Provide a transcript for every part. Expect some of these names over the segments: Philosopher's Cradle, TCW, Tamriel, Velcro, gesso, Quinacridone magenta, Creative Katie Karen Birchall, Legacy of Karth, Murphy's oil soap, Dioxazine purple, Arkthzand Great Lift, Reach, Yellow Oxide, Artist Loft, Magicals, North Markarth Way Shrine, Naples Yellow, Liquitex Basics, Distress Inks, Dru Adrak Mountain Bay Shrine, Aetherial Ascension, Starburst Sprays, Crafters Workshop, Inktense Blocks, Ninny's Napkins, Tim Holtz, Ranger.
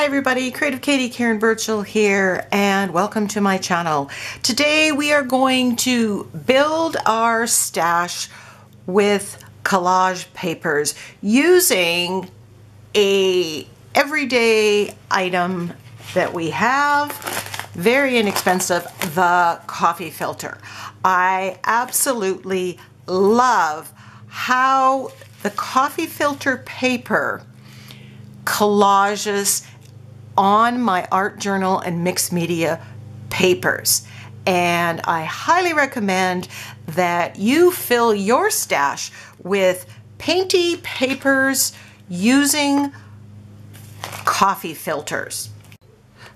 Hi everybody, Creative Katie Karen Birchall here, and welcome to my channel. Today we are going to build our stash with collage papers using an everyday item that we have, very inexpensive, the coffee filter. I absolutely love how the coffee filter paper collages on my art journal and mixed media papers. And I highly recommend that you fill your stash with painty papers using coffee filters.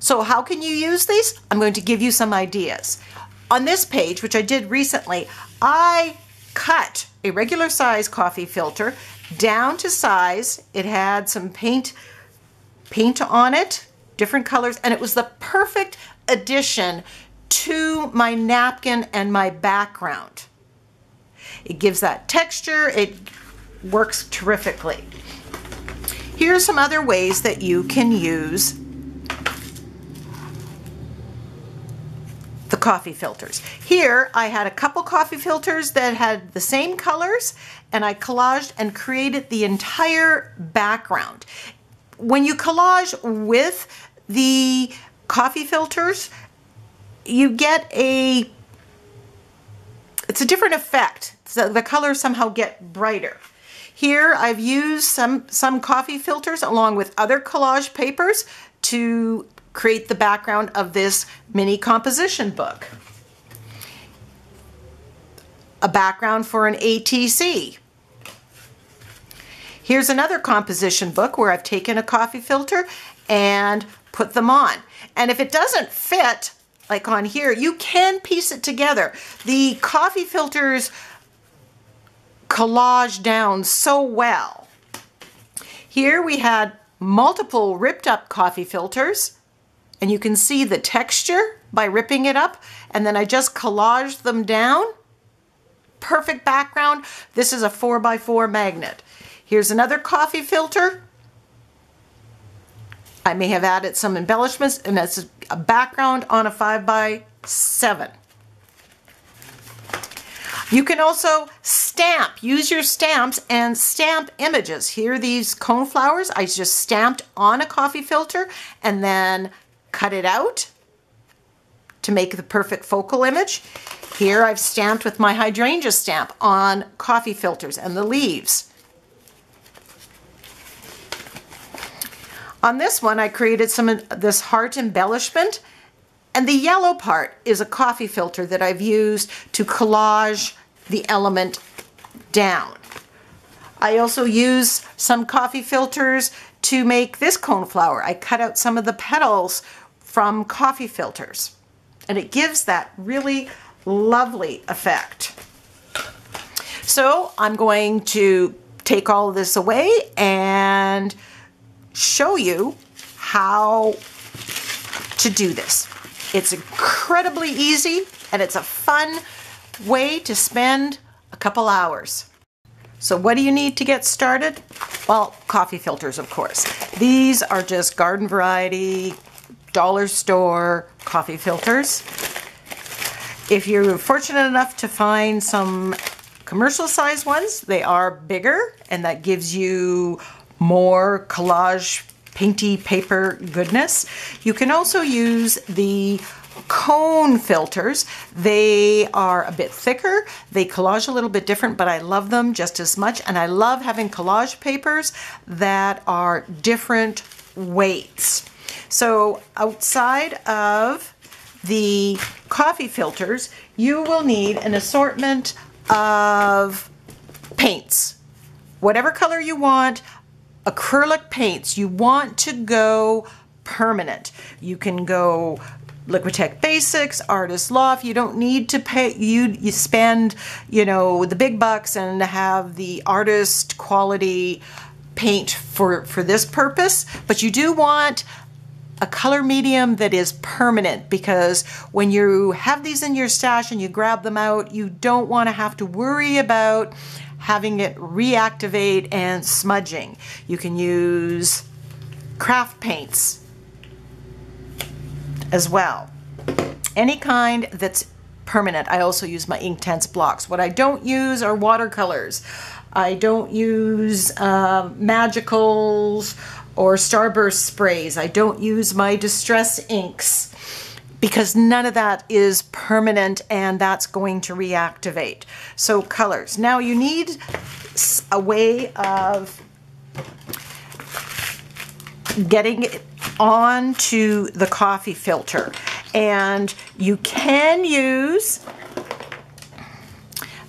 So how can you use these? I'm going to give you some ideas. On this page, which I did recently, I cut a regular size coffee filter down to size. It had some paint on it, different colors, and it was the perfect addition to my napkin and my background. It gives that texture, it works terrifically. Here are some other ways that you can use the coffee filters. Here I had a couple coffee filters that had the same colors, and I collaged and created the entire background. When you collage with the coffee filters, you get it's a different effect. So the colors somehow get brighter. Here I've used some coffee filters along with other collage papers to create the background of this mini composition book. A background for an ATC. Here's another composition book where I've taken a coffee filter and put them on. And if it doesn't fit, like on here, you can piece it together. The coffee filters collage down so well. Here we had multiple ripped up coffee filters, and you can see the texture by ripping it up, and then I just collaged them down. Perfect background. This is a 4x4 magnet. Here's another coffee filter. I may have added some embellishments, and that's a background on a 5x7. You can also stamp, use your stamps and stamp images. Here are these cone flowers I just stamped on a coffee filter and then cut it out to make the perfect focal image. Here I've stamped with my hydrangea stamp on coffee filters and the leaves. On this one, I created some of this heart embellishment, and the yellow part is a coffee filter that I've used to collage the element down. I also use some coffee filters to make this cone flower. I cut out some of the petals from coffee filters, and it gives that really lovely effect. So I'm going to take all of this away and show you how to do this. It's incredibly easy, and it's a fun way to spend a couple hours. So what do you need to get started? Well, coffee filters, of course. These are just garden variety, dollar store coffee filters. If you're fortunate enough to find some commercial size ones, they are bigger, and that gives you more collage painty paper goodness. You can also use the cone filters. They are a bit thicker. They collage a little bit different, but I love them just as much, and I love having collage papers that are different weights. So outside of the coffee filters, you will need an assortment of paints. Whatever color you want, acrylic paints. You want to go permanent. You can go Liquitex Basics, Artist Loft. You don't need to pay, you spend, you know, the big bucks and have the artist quality paint for this purpose, but you do want a color medium that is permanent, because when you have these in your stash and you grab them out, you don't want to have to worry about having it reactivate and smudging. You can use craft paints as well. Any kind that's permanent. I also use my Inktense blocks. What I don't use are watercolors. I don't use Magicals or Starburst Sprays. I don't use my Distress Inks because none of that is permanent and that's going to reactivate. So colors. Now you need a way of getting it onto the coffee filter. And you can use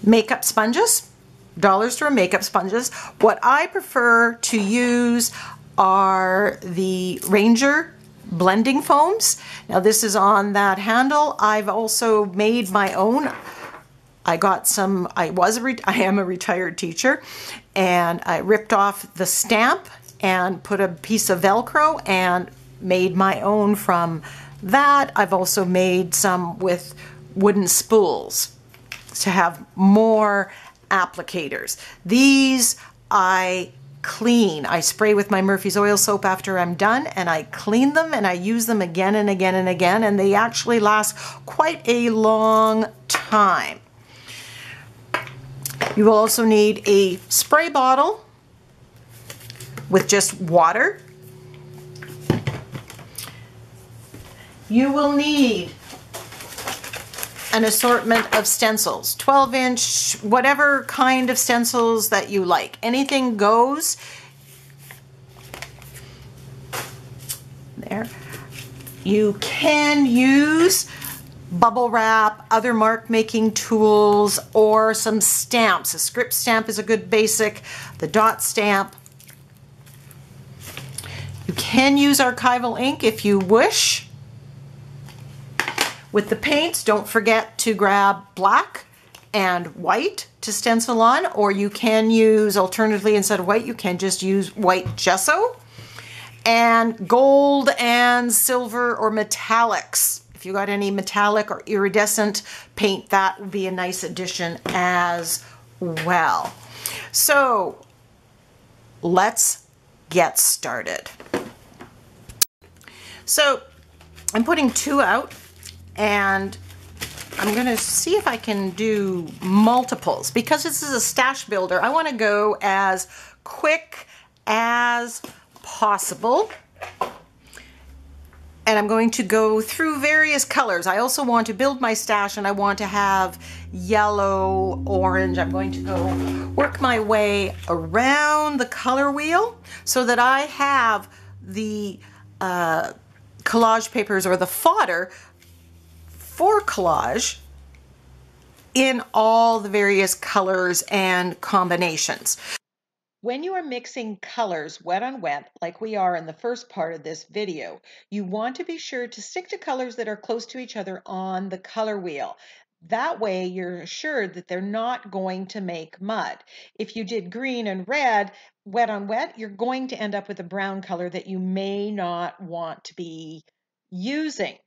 makeup sponges, dollar store makeup sponges. What I prefer to use are the Ranger blending foams. Now this is on that handle. I've also made my own. I got some, I am a retired teacher, and I ripped off the stamp and put a piece of Velcro and made my own from that. I've also made some with wooden spools to have more applicators. These I clean. I spray with my Murphy's oil soap after I'm done, and I clean them and I use them again and again and again, and they actually last quite a long time. You will also need a spray bottle with just water. You will need an assortment of stencils, 12-inch, whatever kind of stencils that you like. Anything goes. There. You can use bubble wrap, other mark making tools, or some stamps. A script stamp is a good basic, the dot stamp. You can use archival ink if you wish. With the paints, don't forget to grab black and white to stencil on, or you can use, alternatively, instead of white, you can just use white gesso, and gold and silver or metallics. If you got any metallic or iridescent paint, that would be a nice addition as well. So let's get started. So I'm putting two out, and I'm going to see if I can do multiples. Because this is a stash builder, I want to go as quick as possible. And I'm going to go through various colors. I also want to build my stash, and I want to have yellow, orange. I'm going to go work my way around the color wheel so that I have the collage papers or the fodder for collage in all the various colors and combinations. When you are mixing colors wet on wet, like we are in the first part of this video, you want to be sure to stick to colors that are close to each other on the color wheel. That way you're assured that they're not going to make mud. If you did green and red wet on wet, you're going to end up with a brown color that you may not want to be using.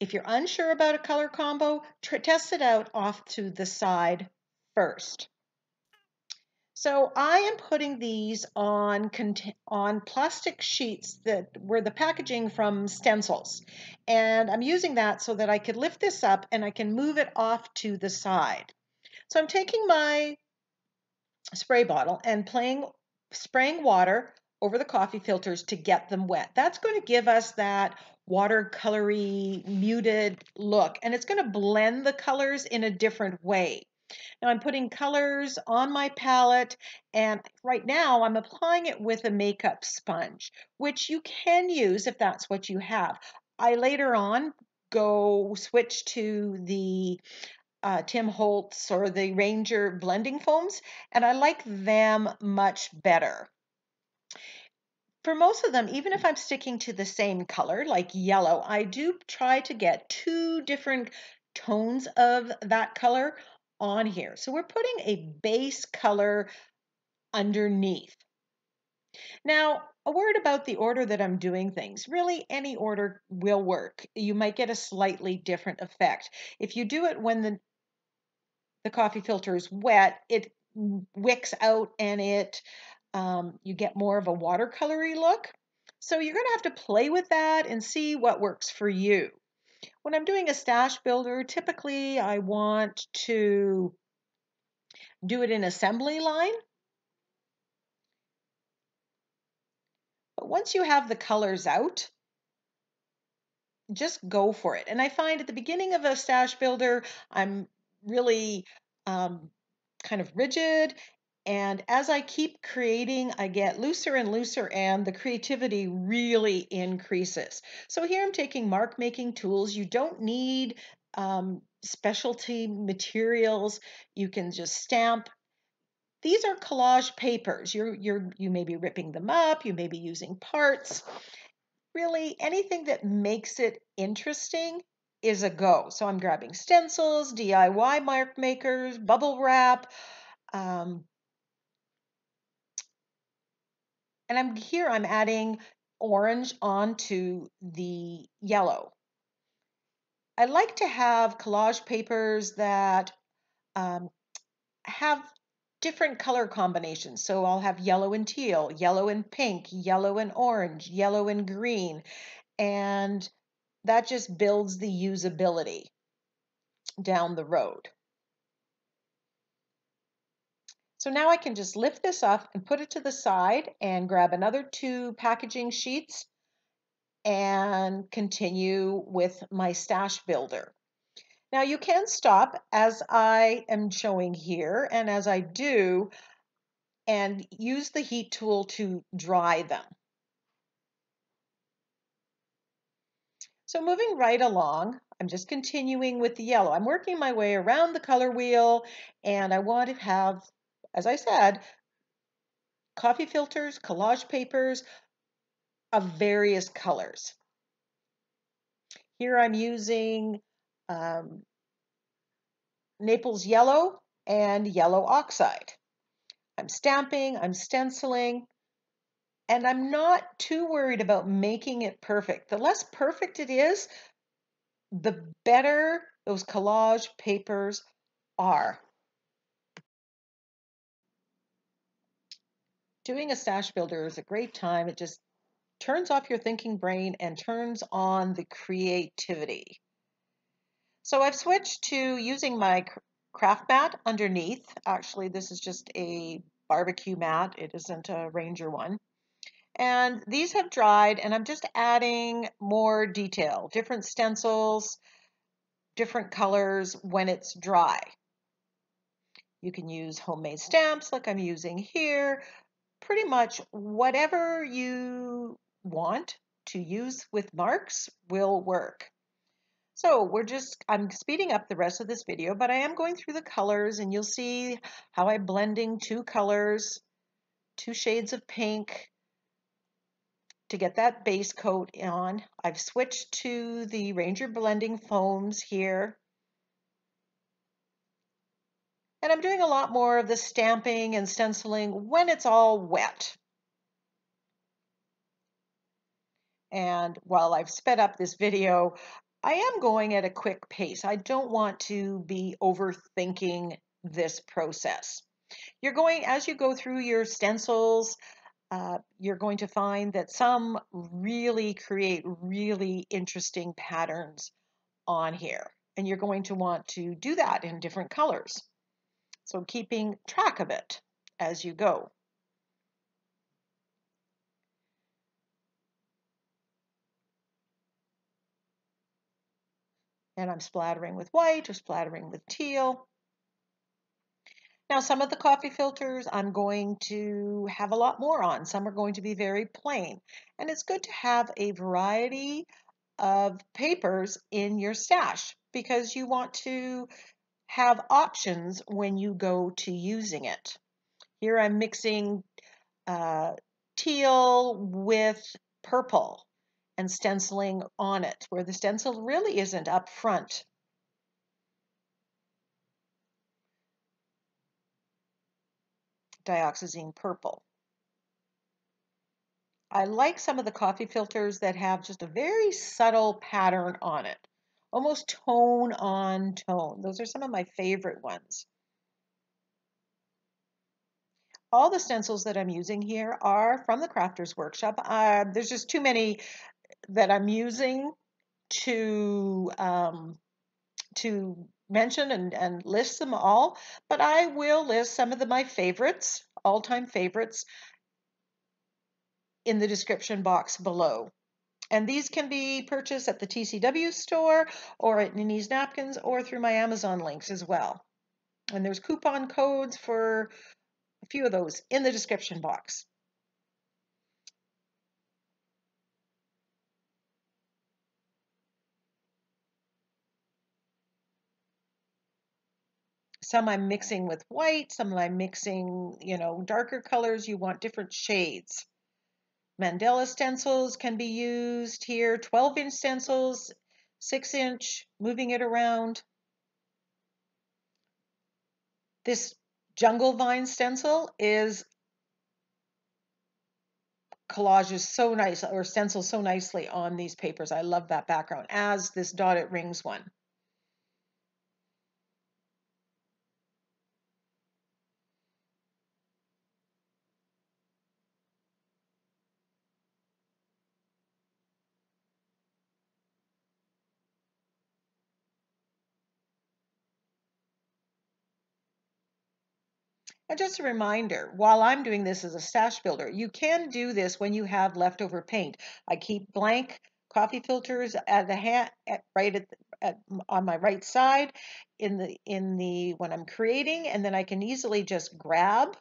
If you're unsure about a color combo, test it out off to the side first. So I am putting these on plastic sheets that were the packaging from stencils. And I'm using that so that I could lift this up and I can move it off to the side. So I'm taking my spray bottle and spraying water over the coffee filters to get them wet. That's going to give us that watercolory muted look, and it's going to blend the colors in a different way. Now I'm putting colors on my palette, and right now I'm applying it with a makeup sponge, which you can use if that's what you have. I later on go switch to the Tim Holtz or the Ranger blending foams, and I like them much better. For most of them, even if I'm sticking to the same color, like yellow, I do try to get two different tones of that color on here. So we're putting a base color underneath. Now, a word about the order that I'm doing things. Really, any order will work. You might get a slightly different effect. If you do it when the coffee filter is wet, it wicks out and you get more of a watercolory look. So you're going to have to play with that and see what works for you. When I'm doing a stash builder, typically I want to do it in assembly line. But once you have the colors out, just go for it. And I find at the beginning of a stash builder, I'm really kind of rigid. And as I keep creating, I get looser and looser, and the creativity really increases. So here I'm taking mark making tools. You don't need specialty materials. You can just stamp. These are collage papers. You may be ripping them up. You may be using parts. Really, anything that makes it interesting is a go. So I'm grabbing stencils, DIY mark makers, bubble wrap. And I'm adding orange onto the yellow. I like to have collage papers that have different color combinations. So I'll have yellow and teal, yellow and pink, yellow and orange, yellow and green. And that just builds the usability down the road. So now I can just lift this up and put it to the side and grab another two packaging sheets and continue with my stash builder. Now you can stop as I am showing here and as I do and use the heat tool to dry them. So moving right along, I'm just continuing with the yellow. I'm working my way around the color wheel, and I want to have, as I said, coffee filters, collage papers of various colors. Here I'm using Naples Yellow and Yellow Oxide. I'm stamping, I'm stenciling, and I'm not too worried about making it perfect. The less perfect it is, the better those collage papers are. Doing a stash builder is a great time. It just turns off your thinking brain and turns on the creativity. So I've switched to using my craft mat underneath. Actually, this is just a barbecue mat. It isn't a Ranger one. And these have dried, and I'm just adding more detail, different stencils, different colors when it's dry. You can use homemade stamps like I'm using here. Pretty much whatever you want to use with marks will work. So I'm speeding up the rest of this video, but I am going through the colors, and you'll see how I'm blending two colors, two shades of pink to get that base coat on. I've switched to the Ranger blending foams here. And I'm doing a lot more of the stamping and stenciling when it's all wet. And while I've sped up this video, I am going at a quick pace. I don't want to be overthinking this process. As you go through your stencils, you're going to find that some really create really interesting patterns on here. And you're going to want to do that in different colors. So keeping track of it as you go. And I'm splattering with white or splattering with teal. Now some of the coffee filters I'm going to have a lot more on. Some are going to be very plain. And it's good to have a variety of papers in your stash because you want to have options when you go to using it. Here I'm mixing teal with purple and stenciling on it where the stencil really isn't up front. Dioxazine purple. I like some of the coffee filters that have just a very subtle pattern on it. Almost tone on tone. Those are some of my favorite ones. All the stencils that I'm using here are from the Crafters Workshop. There's just too many that I'm using to mention and list them all, but I will list some of my favorites, all-time favorites, in the description box below. And these can be purchased at the TCW store or at Ninny's Napkins or through my Amazon links as well. And there's coupon codes for a few of those in the description box. Some I'm mixing with white, some I'm mixing, you know, darker colors. You want different shades. Mandela stencils can be used here, 12-inch stencils, 6-inch, moving it around. This jungle vine stencil is collages so nice, or stencils so nicely on these papers. I love that background, as this dotted rings one. And just a reminder, while I'm doing this as a stash builder, you can do this when you have leftover paint. I keep blank coffee filters at the hand, on my right side when I'm creating, and then I can easily just grab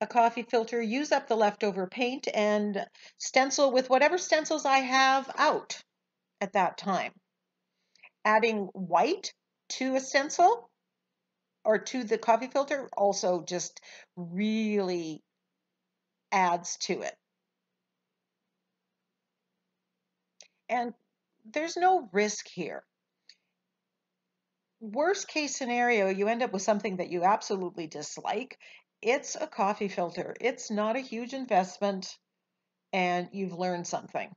a coffee filter, use up the leftover paint, and stencil with whatever stencils I have out at that time. Adding white to a stencil or to the coffee filter also just really adds to it. And there's no risk here. Worst case scenario, you end up with something that you absolutely dislike. It's a coffee filter. It's not a huge investment, and you've learned something.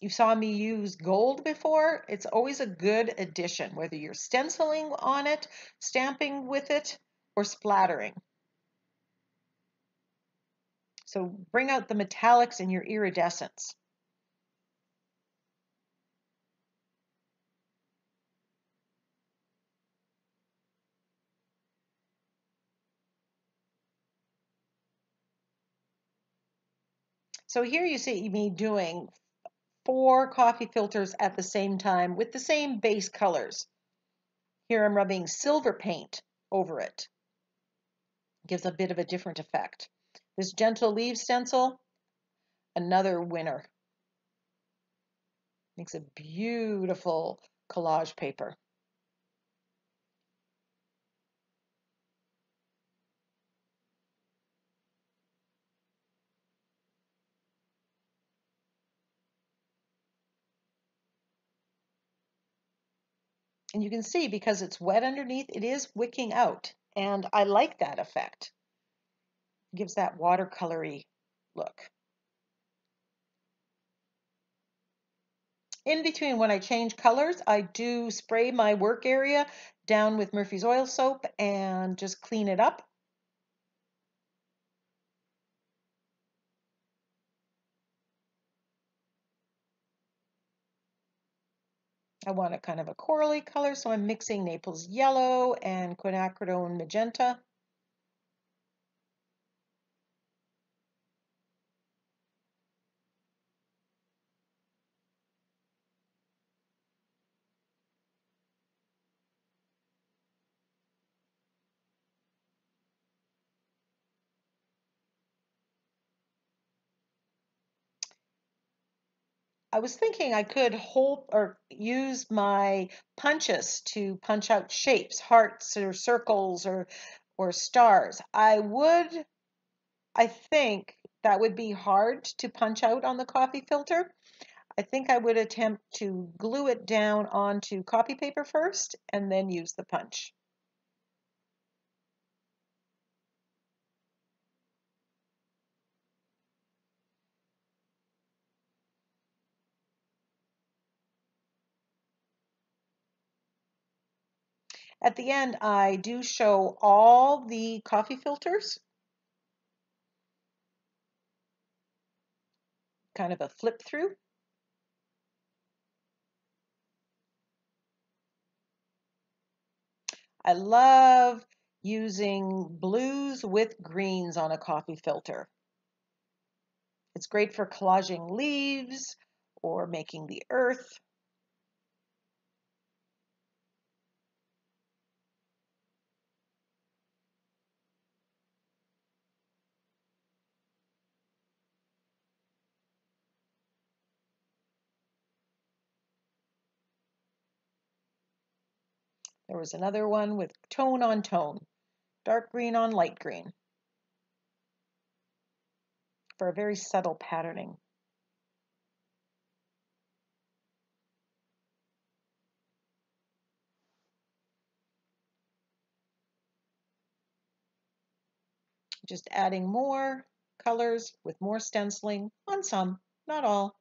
You saw me use gold before. It's always a good addition, whether you're stenciling on it, stamping with it, or splattering. So bring out the metallics in your iridescence. So here you see me doing 4 coffee filters at the same time with the same base colors. Here I'm rubbing silver paint over it. Gives a bit of a different effect. This gentle leaf stencil, another winner. Makes a beautiful collage paper. And you can see, because it's wet underneath, it is wicking out. And I like that effect. It gives that watercolory look. In between, when I change colors, I do spray my work area down with Murphy's oil soap and just clean it up. I want a kind of a corally color, so I'm mixing Naples Yellow and Quinacridone magenta. I was thinking I could hold or use my punches to punch out shapes, hearts or circles or stars. I think that would be hard to punch out on the coffee filter. I think I would attempt to glue it down onto copy paper first and then use the punch. At the end, I do show all the coffee filters. Kind of a flip through. I love using blues with greens on a coffee filter. It's great for collaging leaves or making the earth. There was another one with tone on tone, dark green on light green, for a very subtle patterning. Just adding more colors with more stenciling on some, not all.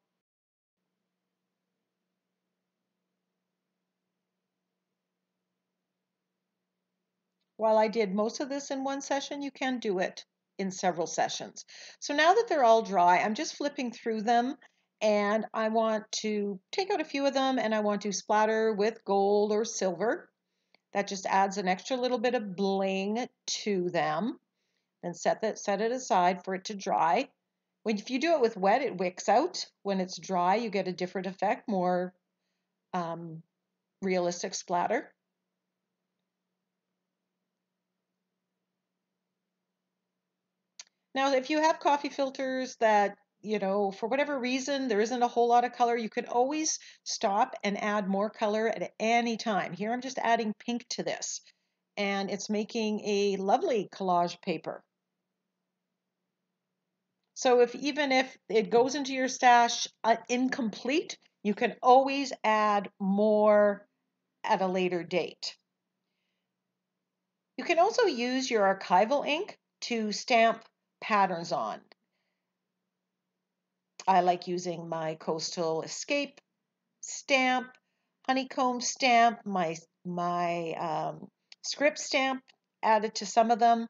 While I did most of this in one session, you can do it in several sessions. So now that they're all dry, I'm just flipping through them, and I want to take out a few of them, and I want to splatter with gold or silver. That just adds an extra little bit of bling to them. Then set it aside for it to dry. If you do it with wet, it wicks out. When it's dry, you get a different effect, more realistic splatter. Now, if you have coffee filters that, you know, for whatever reason, there isn't a whole lot of color, you can always stop and add more color at any time. Here I'm just adding pink to this, and it's making a lovely collage paper. So even if it goes into your stash incomplete, you can always add more at a later date. You can also use your archival ink to stamp patterns on. I like using my Coastal Escape stamp, honeycomb stamp, my script stamp added to some of them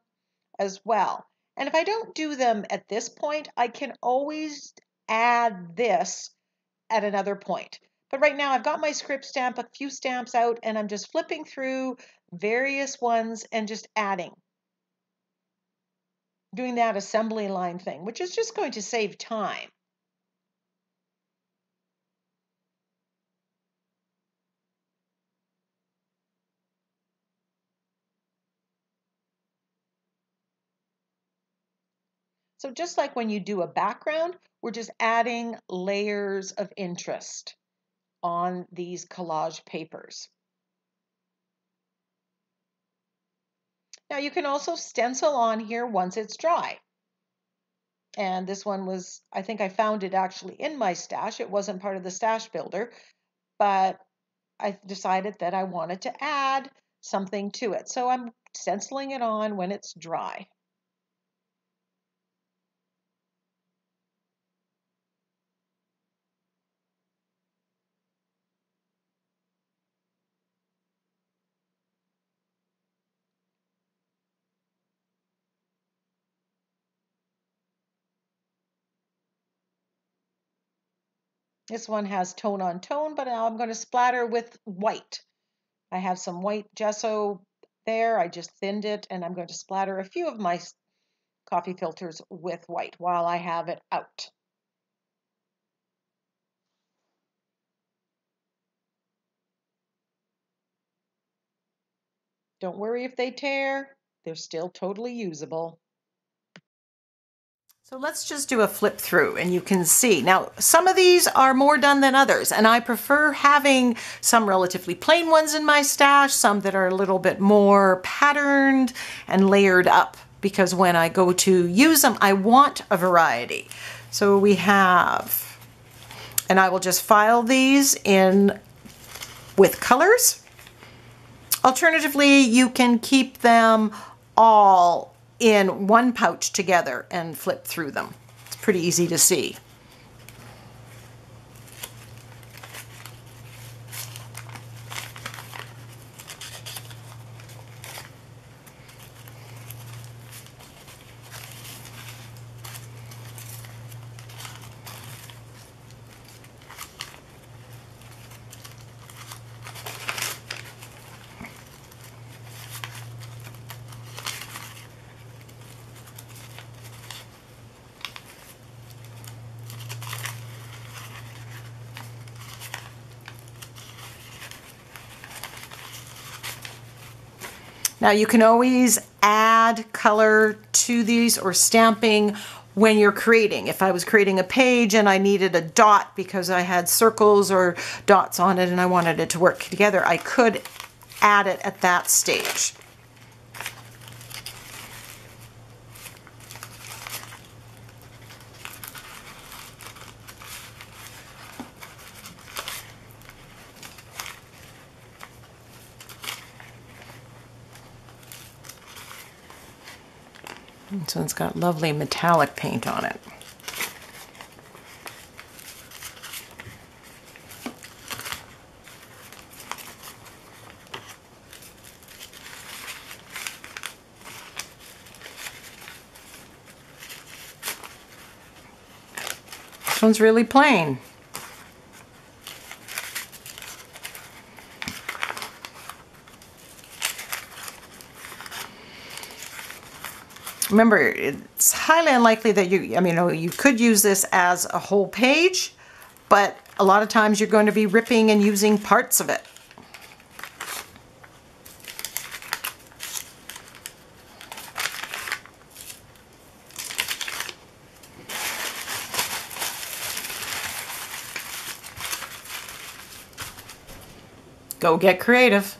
as well. And if I don't do them at this point, I can always add this at another point. But right now I've got my script stamp, a few stamps out, and I'm just flipping through various ones and just adding. Doing that assembly line thing, which is just going to save time. So just like when you do a background, we're just adding layers of interest on these collage papers. Now you can also stencil on here once it's dry. And this one was, I think I found it actually in my stash. It wasn't part of the stash builder, but I decided that I wanted to add something to it. So I'm stenciling it on when it's dry. This one has tone on tone, but now I'm going to splatter with white. I have some white gesso there. I just thinned it, and I'm going to splatter a few of my coffee filters with white while I have it out. Don't worry if they tear. They're still totally usable. So let's just do a flip through and you can see. Now, some of these are more done than others, and I prefer having some relatively plain ones in my stash, some that are a little bit more patterned and layered up, because when I go to use them, I want a variety. So we have, and I will just file these in with colors. Alternatively, you can keep them all in one pouch together and flip through them. It's pretty easy to see. Now you can always add color to these or stamping when you're creating. If I was creating a page and I needed a dot because I had circles or dots on it and I wanted it to work together, I could add it at that stage. So it's got lovely metallic paint on it. This one's really plain. Remember, it's highly unlikely that you could use this as a whole page, but a lot of times you're going to be ripping and using parts of it. Go get creative.